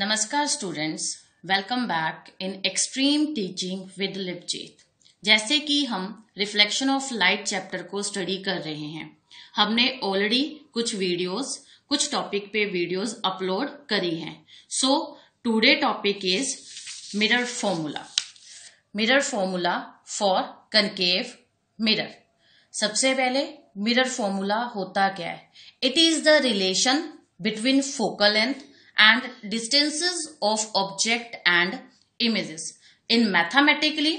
नमस्कार students, welcome back in extreme teaching with Livjeet. जैसे कि हम रिफ्लेक्शन ऑफ लाइट चैप्टर को स्टडी कर रहे हैं, हमने ऑलरेडी कुछ टॉपिक पे वीडियोस अपलोड करी हैं। So today topic is mirror formula for concave mirror. सबसे पहले मिरर फॉर्मूला होता क्या है? It is the relation between focal length and distances of object and images. In mathematically,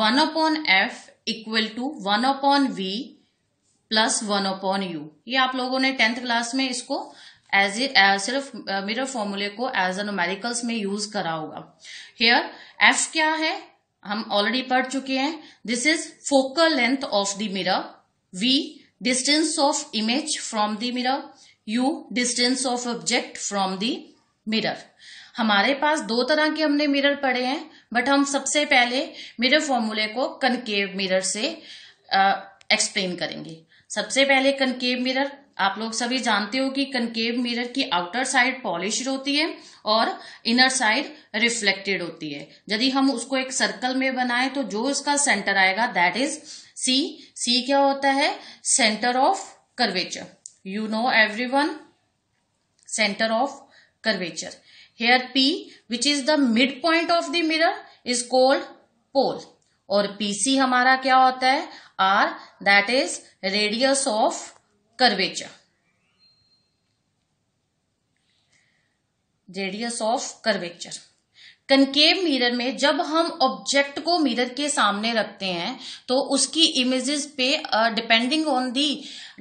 1 upon f equal to 1 upon v plus 1 upon u. ये आप लोगों ने 10th class में इसको सिर्फ मिरर फॉर्मूले को एज ए न्यूमेरिकल्स में यूज करा होगा। हेयर f क्या है हम ऑलरेडी पढ़ चुके हैं। This is focal length of the mirror, v distance of image from the mirror, u distance of object from the mirror. हमारे पास दो तरह के हमने मिरर पढ़े हैं, बट हम सबसे पहले मिरर फॉर्मूले को कनकेव मिरर से एक्सप्लेन करेंगे। सबसे पहले कनकेव मिरर, आप लोग सभी जानते हो कि कनकेव मिरर की आउटर साइड पॉलिश्ड होती है और इनर साइड रिफ्लेक्टेड होती है। यदि हम उसको एक सर्कल में बनाए तो जो इसका सेंटर आएगा दैट इज c। c क्या होता है? Centre of curvature. You know everyone, centre of curvature. Here P, which is the midpoint of the mirror, is called pole. और PC हमारा क्या होता है? R, that is radius of curvature. Radius of curvature. Concave mirror में जब हम object को mirror के सामने रखते हैं तो उसकी इमेजेस पे depending on the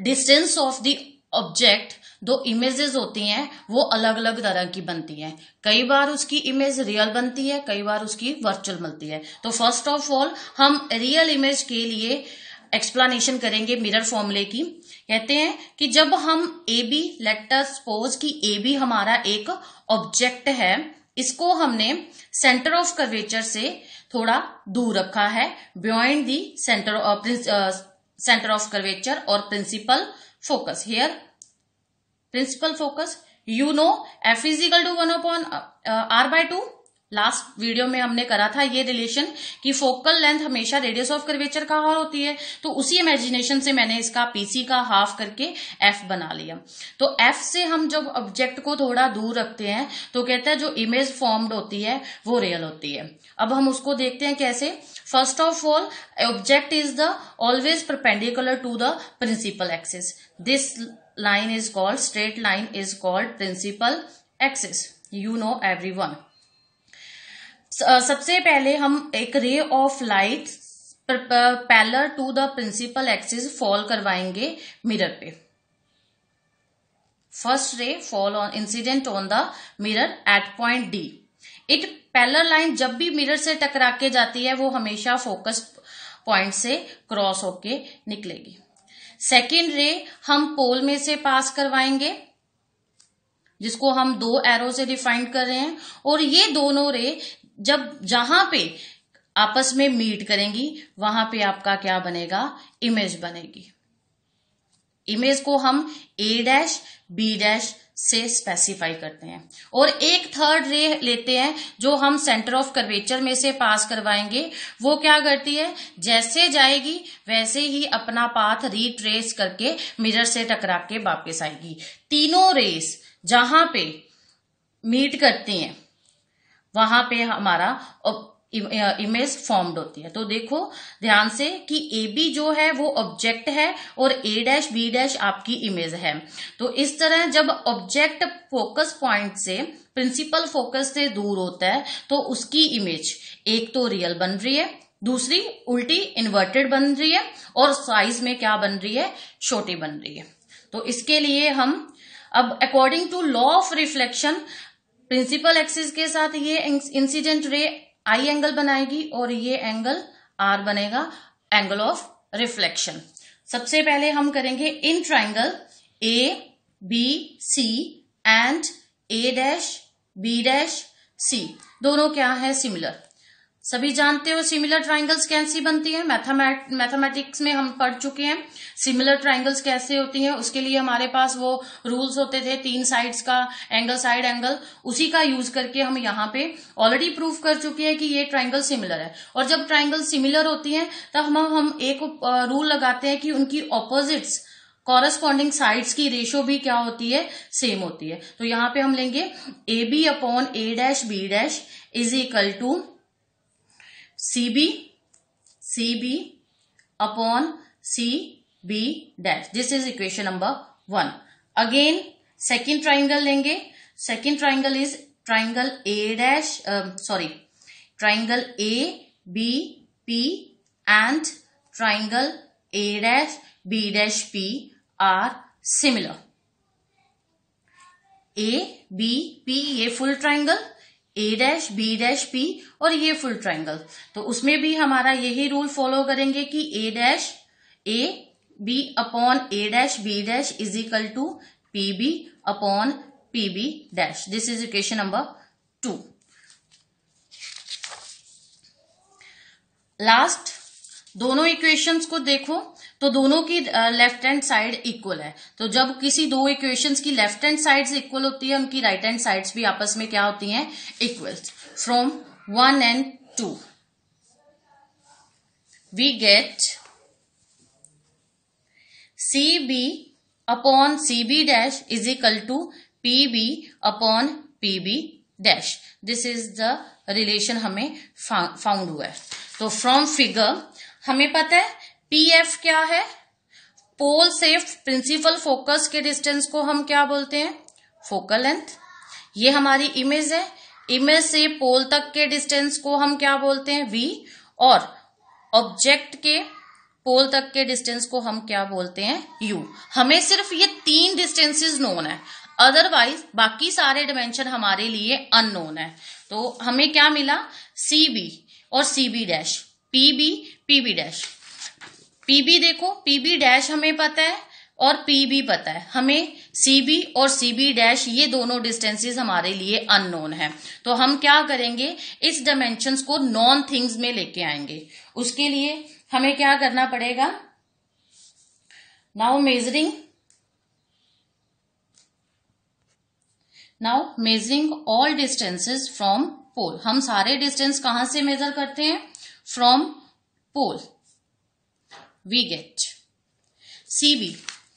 distance of the object दो इमेजेस होती हैं, वो अलग अलग तरह की बनती हैं। कई बार उसकी इमेज रियल बनती है, कई बार उसकी वर्चुअल बनती है। तो फर्स्ट ऑफ ऑल हम रियल इमेज के लिए एक्सप्लेनेशन करेंगे मिरर फॉर्मूले की। कहते हैं कि जब हम A B, let us suppose कि ए बी हमारा एक ऑब्जेक्ट है, इसको हमने सेंटर ऑफ कर्वेचर से थोड़ा दूर रखा है, beyond the centre of curvature और principal focus. Here principal focus, you know F is equal to 1/r/2। Last video में हमने करा था ये रिलेशन कि फोकल लेंथ हमेशा रेडियस ऑफ कर्वेचर का हाफ होती है, तो उसी इमेजिनेशन से मैंने इसका पीसी का हाफ करके एफ बना लिया। तो एफ से हम जब ऑब्जेक्ट को थोड़ा दूर रखते हैं तो कहता है जो इमेज फॉर्म्ड होती है वो रियल होती है। अब हम उसको देखते हैं कैसे। First of all, object is the always perpendicular to the principal axis. This line is called straight line is called principal axis. You know everyone. सबसे पहले हम एक ray of light parallel to the principal axis fall करवाएंगे mirror पे। First ray fall on incident on the mirror at point D. It parallel line जब भी mirror से टकरा के जाती है वो हमेशा फोकस पॉइंट से क्रॉस होके निकलेगी। सेकेंड रे हम पोल में से पास करवाएंगे, जिसको हम दो एरो से डिफाइन कर रहे हैं, और ये दोनों रे जब जहां पे आपस में मीट करेंगी वहां पे आपका क्या बनेगा? इमेज बनेगी। इमेज को हम ए डैश बी डैश से स्पेसिफाई करते हैं। और एक थर्ड रे लेते हैं जो हम सेंटर ऑफ कर्वेचर में से पास करवाएंगे। वो क्या करती है? जैसे जाएगी वैसे ही अपना पाथ रिट्रेस करके मिरर से टकरा के वापस आएगी। तीनों रेस जहां पे मीट करती हैं वहां पे हमारा इमेज फॉर्म्ड होती है। तो देखो ध्यान से कि ए बी जो है वो ऑब्जेक्ट है और ए डैश बी डैश आपकी इमेज है। तो इस तरह जब ऑब्जेक्ट फोकस पॉइंट से, प्रिंसिपल फोकस से दूर होता है तो उसकी इमेज एक तो रियल बन रही है, दूसरी उल्टी इन्वर्टेड बन रही है, और साइज में क्या बन रही है? छोटी बन रही है। तो इसके लिए हम अब according to law of reflection principal axis के साथ ये इंसिडेंट रे आई एंगल बनाएगी और ये एंगल आर बनेगा, एंगल ऑफ रिफ्लेक्शन। सबसे पहले हम करेंगे in triangle A B C and A dash B dash C. दोनों क्या है? सिमिलर। सभी जानते हो सिमिलर ट्राइंगल्स कैसी बनती है। मैथमेटिक्स में हम पढ़ चुके हैं सिमिलर ट्राइंगल्स कैसे होती हैं। उसके लिए हमारे पास वो रूल्स होते थे, 3 साइड्स का एंगल, साइड एंगल, उसी का यूज करके हम यहाँ पे ऑलरेडी प्रूव कर चुके हैं कि ये ट्राइंगल सिमिलर है। और जब ट्राइंगल सिमिलर होती है तब हम एक रूल लगाते हैं कि उनकी ऑपोजिट्स कॉरेस्पॉन्डिंग साइड्स की रेशियो भी क्या होती है, सेम होती है। तो यहाँ पे हम लेंगे A B upon A dash B dash is equal to C B upon C B dash. This is equation number 1। Again second triangle लेंगे। Second triangle is triangle A dash triangle A B P and triangle A dash B dash P are similar. A B P ये full triangle, A dash B dash P और ये full triangle. तो उसमें भी हमारा यही rule follow करेंगे कि A dash A B upon A dash B dash is equal to P B upon P B dash. This is equation number 2। Last दोनों इक्वेशंस को देखो तो दोनों की लेफ्ट हैंड साइड इक्वल है। तो जब किसी दो इक्वेशंस की लेफ्ट हैंड साइड्स इक्वल होती है, उनकी राइट हैंड साइड्स भी आपस में क्या होती हैं, equal. From 1 and 2 we get C B upon C B dash is equal to P B upon P B dash. This is the relation हमें फाउंड हुआ है। तो फ्रॉम फिगर हमें पता है पीएफ क्या है, पोल से प्रिंसिपल फोकस के डिस्टेंस को हम क्या बोलते हैं, फोकल लेंथ। ये हमारी इमेज है, इमेज से पोल तक के डिस्टेंस को हम क्या बोलते हैं, वी। और ऑब्जेक्ट के पोल तक के डिस्टेंस को हम क्या बोलते हैं, यू। हमें सिर्फ ये 3 डिस्टेंसेस नोन है, अदरवाइज बाकी सारे डिमेंशन हमारे लिए अननोन है। तो हमें क्या मिला, सी बी और C B dash, P B, P B dash. P B देखो, पी बी डैश हमें पता है और पी बी पता है हमें, सी बी और सी बी डैश ये दोनों डिस्टेंसेस हमारे लिए अननोन है। तो हम क्या करेंगे, इस डायमेंशंस को नॉन थिंग्स में लेके आएंगे। उसके लिए हमें क्या करना पड़ेगा, now measuring all distances from pole. हम सारे डिस्टेंस कहां से मेजर करते हैं, from pole. We get CB.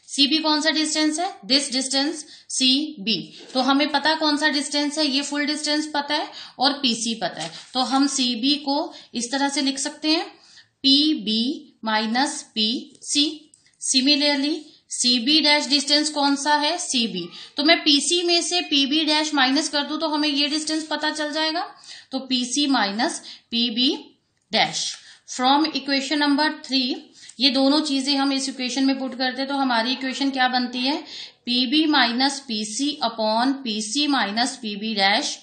CB कौन सा डिस्टेंस है, दिस डिस्टेंस सी बी। तो हमें पता कौन सा डिस्टेंस है, ये फुल डिस्टेंस पता है और पीसी पता है। तो हम सीबी को इस तरह से लिख सकते हैं, P B minus P C. Similarly CB dash distance कौन सा है, सीबी। तो मैं पीसी में से पीबी डैश माइनस कर दूं तो हमें ये डिस्टेंस पता चल जाएगा। तो PC minus PB dash. From equation number 3 ये दोनों चीजें हम इस इक्वेशन में पुट करते हैं तो हमारी इक्वेशन क्या बनती है, PB minus PC upon PC minus PB dash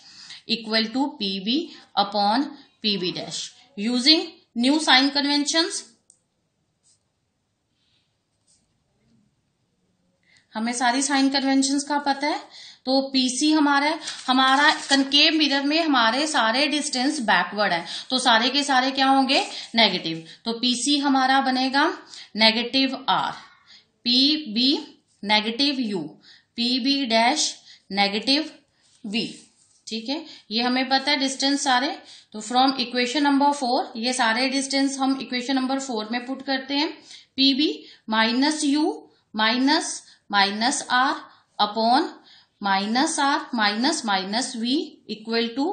equal to PB upon PB dash. Using new sign conventions हमें सारी साइन कन्वेंशंस का पता है। तो पीसी हमारा कनकेव मिरर में हमारे सारे डिस्टेंस बैकवर्ड है तो सारे के सारे क्या होंगे, नेगेटिव। तो पीसी हमारा बनेगा negative R, P B negative U, P B dash negative V. ठीक है, ये हमें पता है डिस्टेंस सारे। तो फ्रॉम इक्वेशन नंबर 4 ये सारे डिस्टेंस हम इक्वेशन नंबर 4 में पुट करते हैं, P B minus U minus minus R upon minus R minus minus V equal to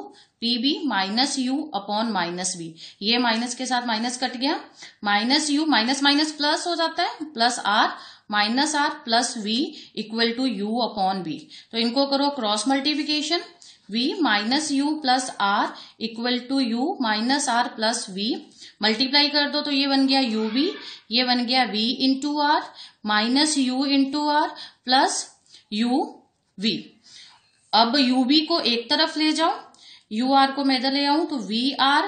P B minus U upon minus V. ये माइनस के साथ माइनस कट गया, minus U minus minus plus हो जाता है, plus R minus R plus V equal to U upon V. तो इनको करो cross multiplication, V minus U plus R equal to U minus R plus V. Multiply कर दो तो ये बन गया यू बी, ये बन गया V into R minus U into R plus U V. अब यू बी को एक तरफ ले जाऊं, यू आर को मैं इधर ले आऊं तो V R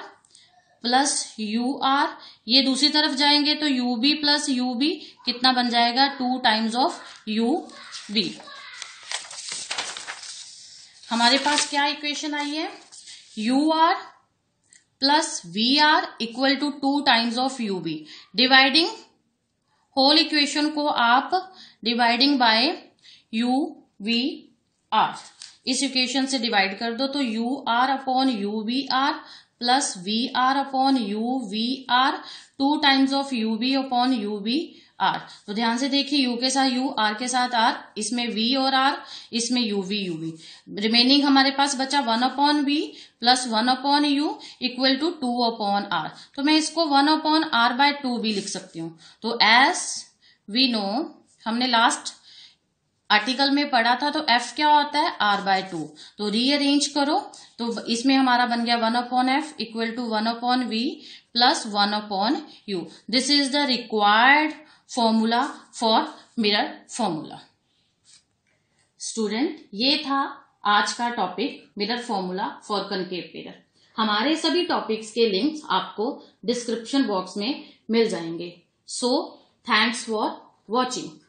plus U R, ये दूसरी तरफ जाएंगे तो U B plus U B कितना बन जाएगा, 2 टाइम्स ऑफ यू बी। हमारे पास क्या इक्वेशन आई है, U R plus V R equal to 2 times of U B. Dividing whole equation को आप dividing by U V R, इस इक्वेशन से डिवाइड कर दो तो U R upon U V R plus V R upon U V R 2 times of U B upon U B R. तो ध्यान से देखिए यू के साथ यू, आर के साथ आर, इसमें वी और आर, इसमें U V U V. Remaining हमारे पास बचा 1 upon V plus 1 upon U equal to 2 upon R. तो मैं इसको 1 अपॉन आर बाय 2 भी लिख सकती हूँ। तो एस वी नो, हमने लास्ट आर्टिकल में पढ़ा था तो एफ क्या होता है, आर बाय 2। तो रीअरेंज करो तो इसमें हमारा बन गया 1 upon F equal to 1 upon V plus 1 upon U. This is the required formula for mirror formula. Student, ये था आज का topic mirror formula for concave mirror. हमारे सभी टॉपिक्स के लिंक्स आपको डिस्क्रिप्शन बॉक्स में मिल जाएंगे। So thanks for watching.